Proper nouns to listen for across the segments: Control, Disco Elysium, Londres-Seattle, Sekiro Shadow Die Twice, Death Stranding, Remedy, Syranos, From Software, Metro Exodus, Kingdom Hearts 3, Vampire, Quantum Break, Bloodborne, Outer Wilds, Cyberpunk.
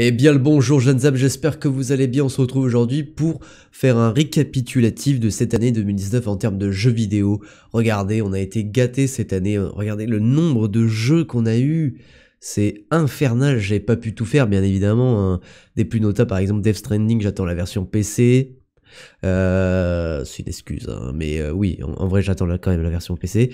Eh bien le bonjour jeunes âmes, j'espère que vous allez bien, on se retrouve aujourd'hui pour faire un récapitulatif de cette année 2019 en termes de jeux vidéo. Regardez, on a été gâtés cette année, regardez le nombre de jeux qu'on a eu, c'est infernal, j'ai pas pu tout faire bien évidemment, hein. Des plus notables par exemple Death Stranding, j'attends la version PC, c'est une excuse, hein, mais oui, en vrai j'attends quand même la version PC.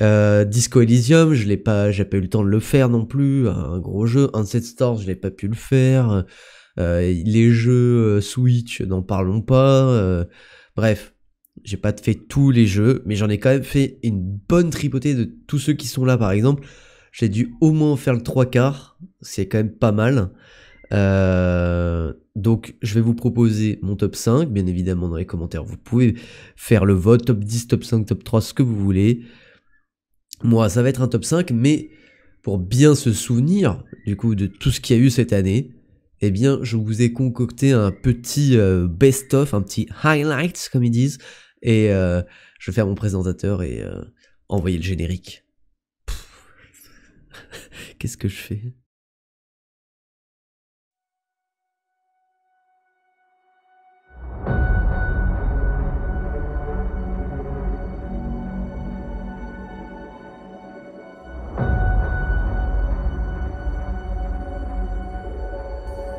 Disco Elysium, j'ai pas eu le temps de le faire non plus, un gros jeu, Unset Store, je l'ai pas pu le faire, les jeux Switch, n'en parlons pas, bref, j'ai pas fait tous les jeux, mais j'en ai quand même fait une bonne tripotée de tous ceux qui sont là par exemple, j'ai dû au moins faire le 3/4, c'est quand même pas mal, donc je vais vous proposer mon top 5, bien évidemment dans les commentaires vous pouvez faire le vote, top 10, top 5, top 3, ce que vous voulez. Moi, ça va être un top 5, mais pour bien se souvenir du coup de tout ce qu'il y a eu cette année, eh bien, je vous ai concocté un petit best-of, un petit highlights, comme ils disent, et je vais faire mon présentateur et envoyer le générique. Qu'est-ce que je fais ?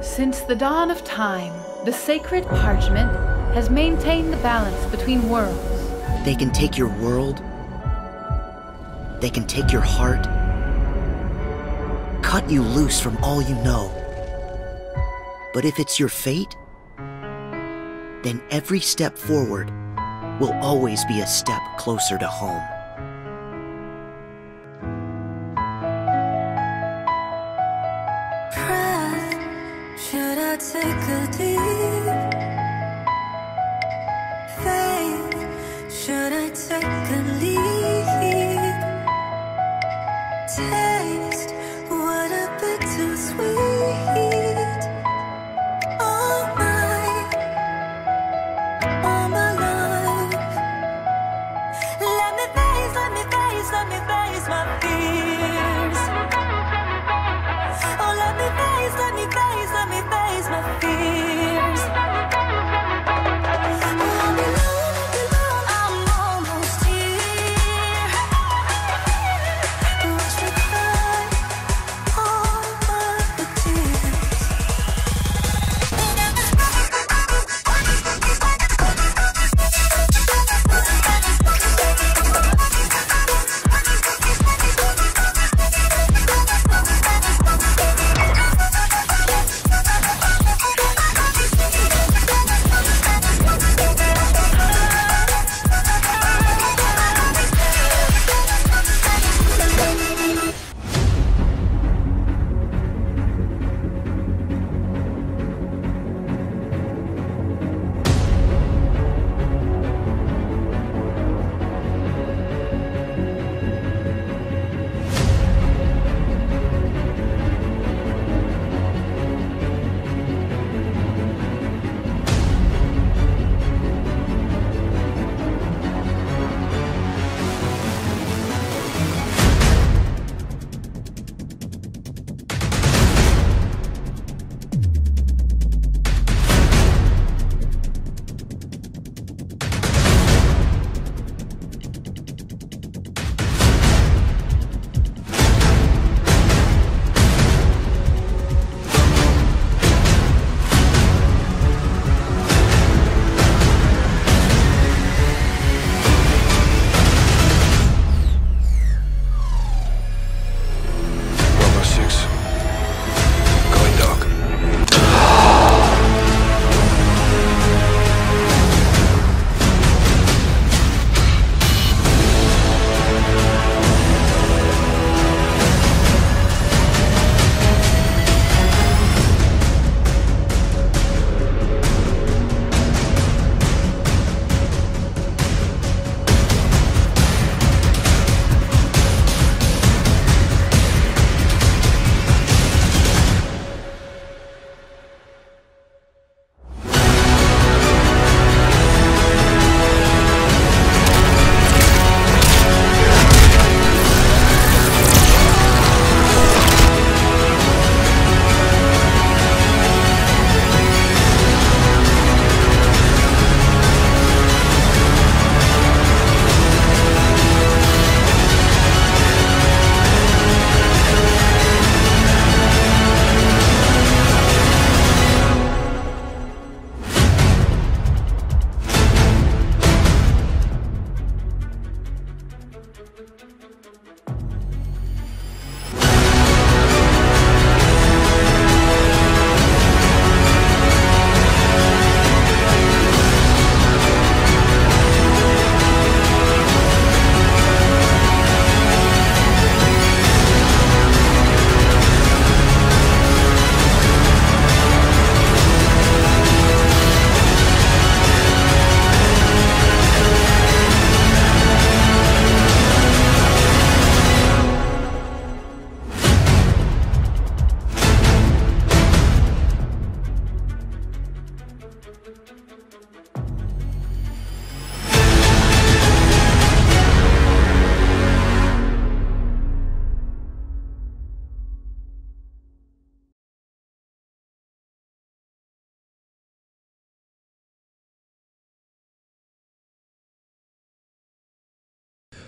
Since the dawn of time, the sacred parchment has maintained the balance between worlds. They can take your world. They can take your heart. Cut you loose from all you know. But if it's your fate, then every step forward will always be a step closer to home.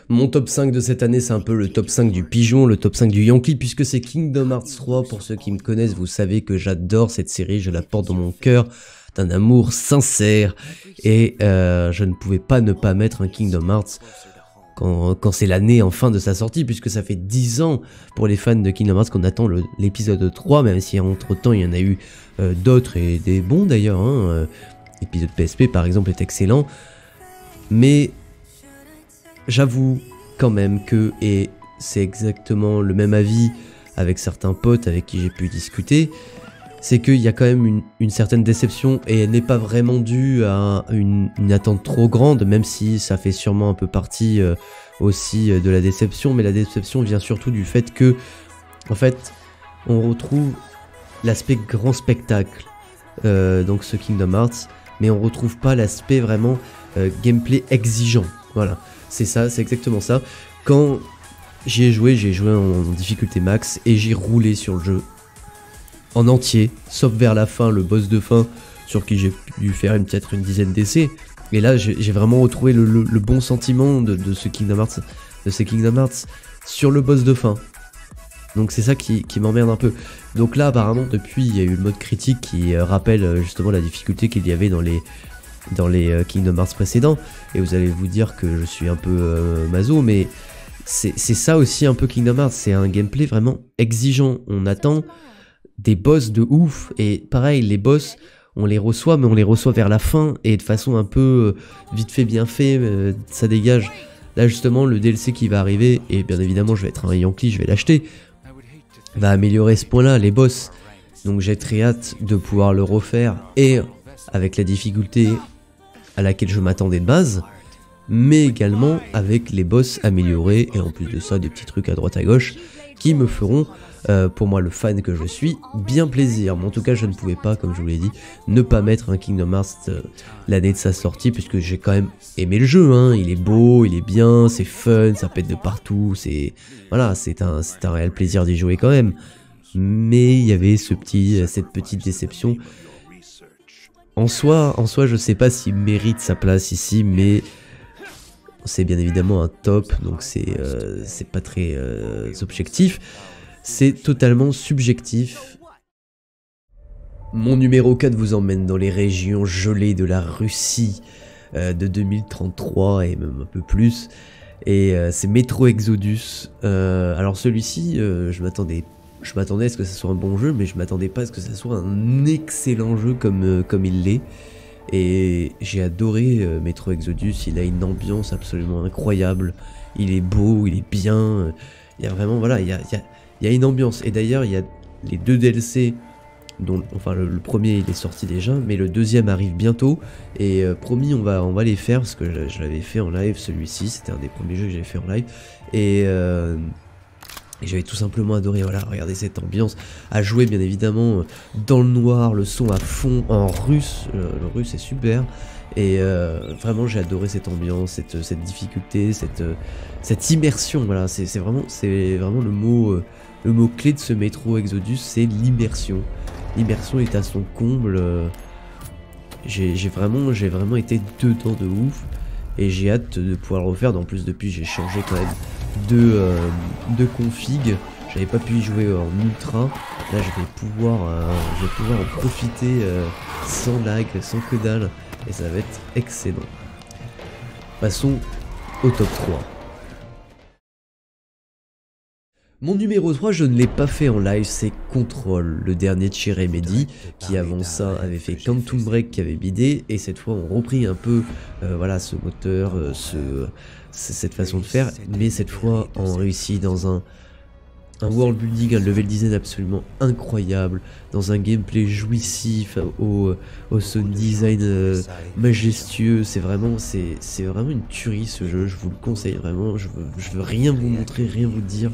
Mon top 5 de cette année, c'est un peu le top 5 du pigeon, le top 5 du Yankee, puisque c'est Kingdom Hearts 3. Pour ceux qui me connaissent, vous savez que j'adore cette série, je la porte dans mon cœur d'un amour sincère, et je ne pouvais pas ne pas mettre un Kingdom Hearts quand c'est l'année enfin de sa sortie, puisque ça fait 10 ans pour les fans de Kingdom Hearts qu'on attend l'épisode 3, même si entre temps il y en a eu d'autres, et des bons d'ailleurs, hein, l'épisode PSP par exemple est excellent, mais j'avoue quand même que, et c'est exactement le même avis avec certains potes avec qui j'ai pu discuter, c'est qu'il y a quand même une certaine déception, et elle n'est pas vraiment due à une attente trop grande, même si ça fait sûrement un peu partie aussi de la déception, mais la déception vient surtout du fait que, en fait, on retrouve l'aspect grand spectacle, donc ce Kingdom Hearts, mais on retrouve pas l'aspect vraiment gameplay exigeant, voilà, c'est ça, c'est exactement ça. Quand j'y ai joué en difficulté max, et j'ai roulé sur le jeu, en entier, sauf vers la fin, le boss de fin, sur qui j'ai dû faire peut-être une dizaine d'essais, et là j'ai vraiment retrouvé le bon sentiment de ces Kingdom Hearts sur le boss de fin, donc c'est ça qui m'emmerde un peu. Donc là apparemment depuis il y a eu le mode critique qui rappelle justement la difficulté qu'il y avait dans les Kingdom Hearts précédents, et vous allez vous dire que je suis un peu maso, mais c'est ça aussi un peu Kingdom Hearts, c'est un gameplay vraiment exigeant, on attend des boss de ouf, et pareil, les boss on les reçoit, mais on les reçoit vers la fin et de façon un peu vite fait bien fait, ça dégage. Là justement le DLC qui va arriver, et bien évidemment je vais être un Yankee, je vais l'acheter, va améliorer ce point là, les boss, donc j'ai très hâte de pouvoir le refaire, et avec la difficulté à laquelle je m'attendais de base, mais également avec les boss améliorés, et en plus de ça des petits trucs à droite à gauche qui me feront, pour moi le fan que je suis, bien plaisir. Mais en tout cas je ne pouvais pas, comme je vous l'ai dit, ne pas mettre un Kingdom Hearts l'année de sa sortie, puisque j'ai quand même aimé le jeu, hein. Il est beau, il est bien, c'est fun, ça pète de partout, c'est voilà, c'est un réel plaisir d'y jouer quand même, mais il y avait cette petite déception. En soi je sais pas s'il mérite sa place ici, mais c'est bien évidemment un top, donc c'est pas très objectif, c'est totalement subjectif. Mon numéro 4 vous emmène dans les régions gelées de la Russie de 2033 et même un peu plus, et c'est Metro Exodus. Alors celui-ci, je m'attendais à ce que ça soit un bon jeu, mais je m'attendais pas à ce que ça soit un excellent jeu comme il l'est. Et j'ai adoré Metro Exodus, il a une ambiance absolument incroyable, il est beau, il est bien, il y a vraiment, voilà, il y a une ambiance. Et d'ailleurs, il y a les deux DLC, dont, enfin le premier il est sorti déjà, mais le deuxième arrive bientôt, et promis on va les faire, parce que je l'avais fait en live celui-ci, c'était un des premiers jeux que j'avais fait en live, et j'avais tout simplement adoré, voilà, regardez cette ambiance, à jouer bien évidemment dans le noir, le son à fond, en russe, le russe est super, et vraiment j'ai adoré cette ambiance, cette difficulté, cette immersion, voilà, c'est vraiment le mot clé de ce Metro Exodus, c'est l'immersion. L'immersion est à son comble, j'ai vraiment été dedans de ouf, et j'ai hâte de pouvoir le refaire. En plus depuis j'ai changé quand même de config, j'avais pas pu y jouer en ultra, là je vais pouvoir en profiter sans lag, sans que dalle, et ça va être excellent. Passons au top 3. Mon numéro 3, je ne l'ai pas fait en live, c'est Control, le dernier de chez Remedy, qui avant ça avait fait Quantum Break qui avait bidé, et cette fois on reprit un peu voilà, ce moteur, cette façon de faire, mais cette fois on réussit dans un world building, un level design absolument incroyable, dans un gameplay jouissif, au sound design majestueux, c'est vraiment une tuerie ce jeu, je vous le conseille vraiment, je veux rien vous montrer, rien vous dire.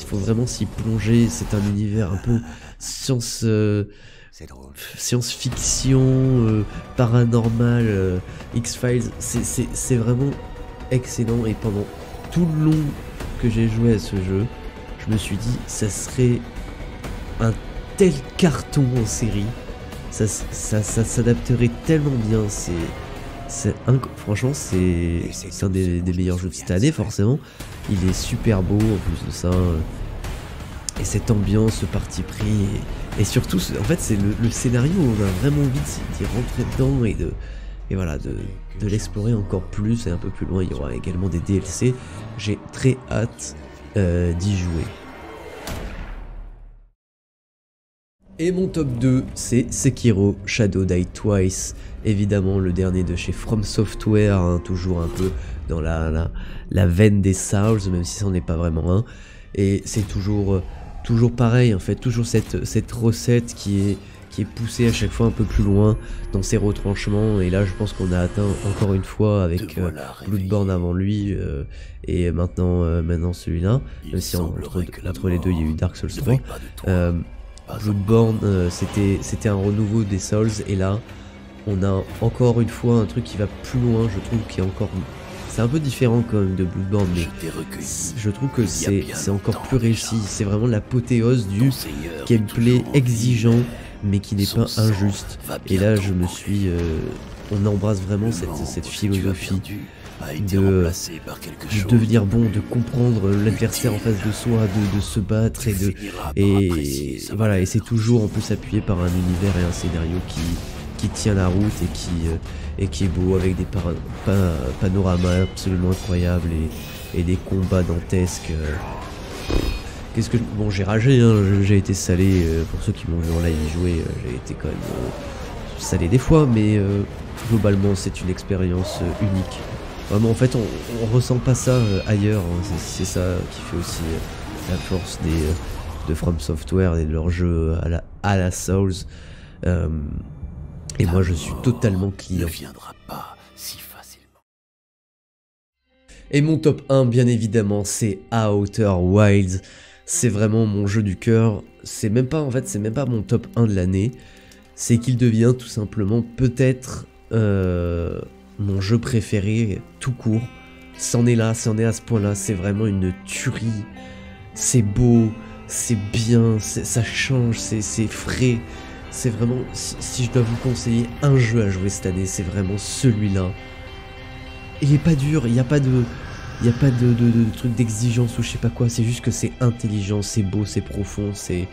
Il faut vraiment s'y plonger, c'est un univers un peu science-fiction, paranormal, X-Files, c'est vraiment excellent, et pendant tout le long que j'ai joué à ce jeu, je me suis dit ça serait un tel carton en série, ça s'adapterait tellement bien, Franchement, c'est un des meilleurs jeux de cette année, forcément. Il est super beau en plus de ça. Et cette ambiance, ce parti pris, et surtout, en fait, c'est le scénario où on a vraiment envie d'y rentrer dedans et de l'explorer encore plus et un peu plus loin. Il y aura également des DLC. J'ai très hâte d'y jouer. Et mon top 2, c'est Sekiro Shadow Die Twice, évidemment le dernier de chez From Software, hein, toujours un peu dans la veine des Souls, même si ça n'en est pas vraiment un. Et c'est toujours pareil en fait, toujours cette recette qui est poussée à chaque fois un peu plus loin dans ses retranchements. Et là je pense qu'on a atteint encore une fois avec Bloodborne avant lui et maintenant celui-là, même si entre les deux il y a eu Dark Souls 3. Bloodborne c'était un renouveau des Souls, et là on a encore une fois un truc qui va plus loin, je trouve, qui est encore... C'est un peu différent quand même de Bloodborne, mais je trouve que c'est encore plus réussi. C'est vraiment l'apothéose du gameplay exigeant mais qui n'est pas injuste. Et là je me suis... on embrasse vraiment cette philosophie de devenir bon, de comprendre l'adversaire en face de soi, de se battre et voilà. Et c'est toujours en plus appuyé par un univers et un scénario qui tient la route et qui est beau, avec des panoramas absolument incroyables et des combats dantesques. Qu'est-ce que... Bon, j'ai ragé, hein, j'ai été salé, pour ceux qui m'ont vu en live y jouer, j'ai été quand même salé des fois, mais globalement c'est une expérience unique. Vraiment, en fait, on ressent pas ça ailleurs, hein. C'est ça qui fait aussi la force de From Software et de leur jeu à la Souls. Et moi je suis totalement client. Et mon top 1, bien évidemment, c'est Outer Wilds. C'est vraiment mon jeu du cœur. C'est même pas, en fait, c'est même pas mon top 1 de l'année. C'est qu'il devient tout simplement peut-être... mon jeu préféré tout court. C'en est à ce point là, c'est vraiment une tuerie. C'est beau, c'est bien, ça change, c'est frais. C'est vraiment, si je dois vous conseiller un jeu à jouer cette année, c'est vraiment celui-là. Il est pas dur, il n'y a pas de truc d'exigence ou je sais pas quoi, c'est juste que c'est intelligent, c'est beau, c'est profond, c'est...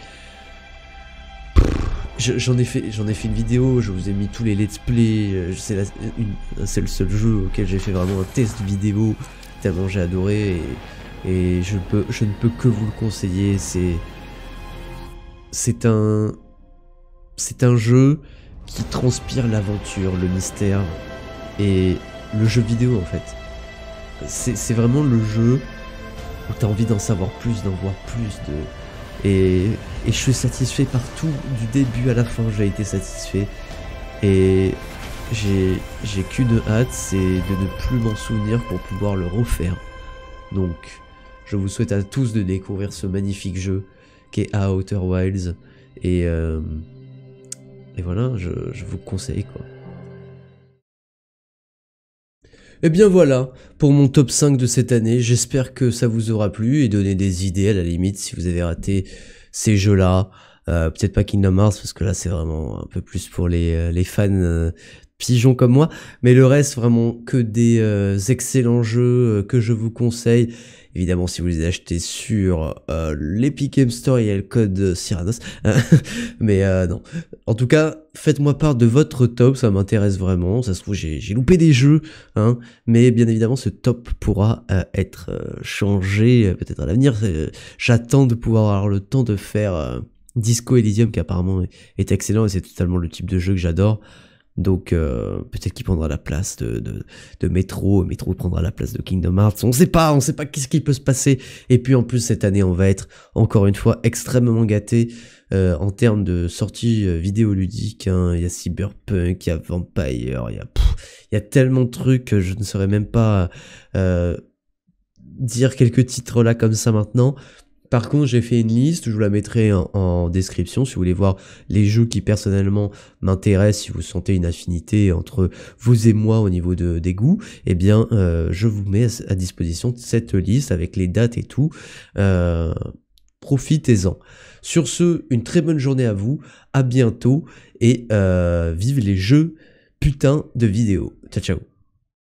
J'en ai fait une vidéo, je vous ai mis tous les let's play, c'est le seul jeu auquel j'ai fait vraiment un test vidéo, tellement j'ai adoré, et je ne peux que vous le conseiller. C'est un jeu qui transpire l'aventure, le mystère, et le jeu vidéo en fait. C'est vraiment le jeu où t'as envie d'en savoir plus, d'en voir plus, Et je suis satisfait par tout, du début à la fin, j'ai été satisfait. Et j'ai qu'une hâte, c'est de ne plus m'en souvenir pour pouvoir le refaire. Donc, je vous souhaite à tous de découvrir ce magnifique jeu qui est Outer Wilds. Et voilà, je vous conseille quoi. Et bien voilà pour mon top 5 de cette année, j'espère que ça vous aura plu et donné des idées à la limite si vous avez raté ces jeux là, peut-être pas Kingdom Hearts parce que là c'est vraiment un peu plus pour les fans pigeons comme moi, mais le reste vraiment que des excellents jeux que je vous conseille. Évidemment, si vous les achetez sur l'Epic Game Store, il y a le code Syranos. Mais non. En tout cas, faites-moi part de votre top, ça m'intéresse vraiment. Ça se trouve, j'ai loupé des jeux, hein. Mais bien évidemment, ce top pourra être changé peut-être à l'avenir. J'attends de pouvoir avoir le temps de faire Disco Elysium, qui apparemment est excellent et c'est totalement le type de jeu que j'adore. Donc peut-être qu'il prendra la place de Metro, Metro prendra la place de Kingdom Hearts, on sait pas qu'est-ce qui peut se passer. Et puis en plus cette année on va être encore une fois extrêmement gâtés en termes de sorties vidéoludiques, hein. Il y a Cyberpunk, il y a Vampire, il y a tellement de trucs que je ne saurais même pas dire quelques titres là comme ça maintenant. Par contre, j'ai fait une liste, je vous la mettrai en description si vous voulez voir les jeux qui personnellement m'intéressent, si vous sentez une affinité entre vous et moi au niveau des goûts, eh bien je vous mets à disposition cette liste avec les dates et tout, profitez-en. Sur ce, une très bonne journée à vous, à bientôt et vive les jeux putains de vidéos. Ciao ciao.